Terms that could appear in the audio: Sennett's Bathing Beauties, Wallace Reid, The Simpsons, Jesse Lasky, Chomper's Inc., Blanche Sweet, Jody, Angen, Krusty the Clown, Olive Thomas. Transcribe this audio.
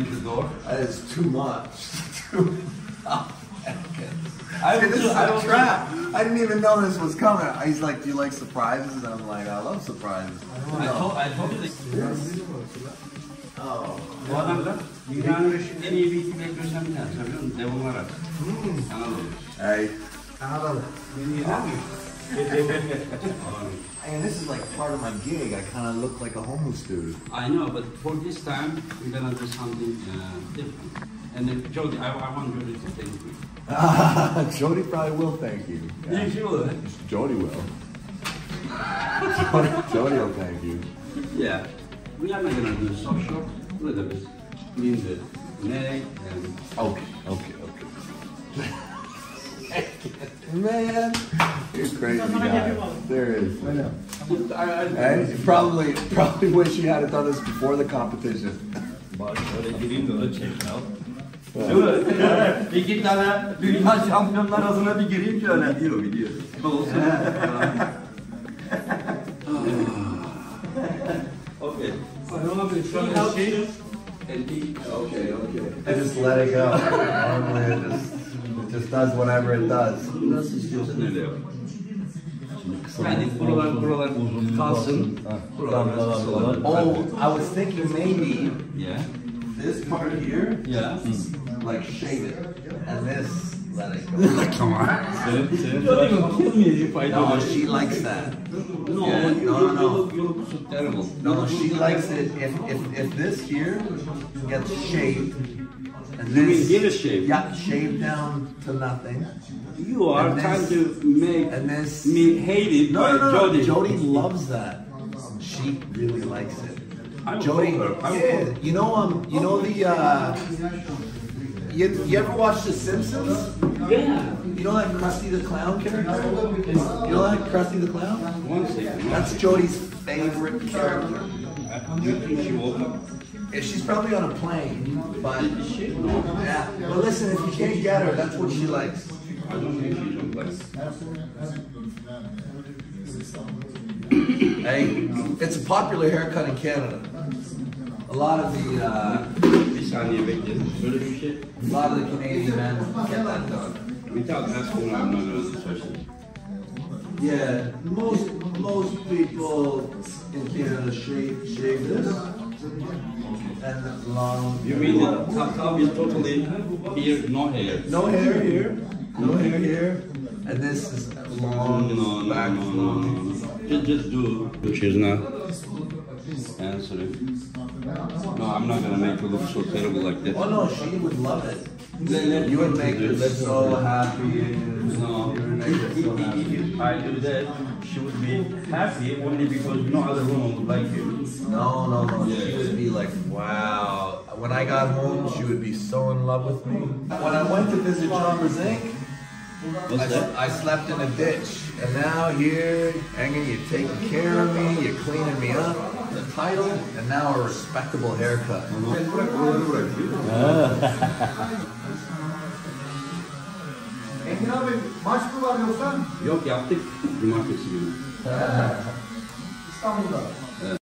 leave the door? That is too much. I didn't even know this was coming. He's like, do you like surprises? And I'm like, I love surprises. And this is like part of my gig. I kind of look like a homeless dude. I know, but for this time, we're gonna do something different. And then Jody, I want Jody to thank you. Jody probably will thank you. Yeah. She will. Jody will. Jody will thank you. Yeah. We are not gonna do soft shop. A little bit. Mean the neck and. Okay. Man, you're crazy guy. There is. I know. I probably wish you had done this before the competition. İki tane dünya şampiyonlar arasına bir gireyim şöyle diyor biliyor. Okay. I just let it go. It just does whatever it does. Nasıl istiyorsan öyle yap. Yani buralar kalsın. I was thinking maybe. Yeah. This part here, yeah, like shave it, and this let it go. Come on, you don't even kill me if I do that. No, she likes that. No, yeah. You look so terrible. No, she likes it if this here gets shaved, and this give a shave. Yeah, shaved down to nothing. You are trying to make me hate it. No, Jody loves that. She really likes it. Jody, yeah, you ever watch The Simpsons? Yeah. You know that Krusty the Clown character? You know that Krusty the Clown? That's Jody's favorite character. You think she woke up? Yeah, she's probably on a plane, but yeah. But listen, if you can't get her, that's what she likes. I don't think she likes. Hey, it's a popular haircut in Canada. A lot of the Canadian men get that done. Without asking, I'm not really interested. Yeah, most people in Canada shave this. And long. You mean the top is totally here, no hair? No hair here. No hair here. And this is long. Just do. She's not answering. No, I'm not gonna make her look so terrible like this. Oh no, she would love it. You would make her so happy. No, if I do that, she would be happy only because no other woman would like you. No. Yeah. She would be like, wow. When I got home, she would be so in love with me. When I went to visit Chomper's Inc., I slept in a ditch, and now here, Angen, you're taking care of me, you're cleaning me up, the title, and now a respectable haircut. Engin abi, maç mı var yoksa? Yok, yaptık. Cumartesi günü. İstanbul'da.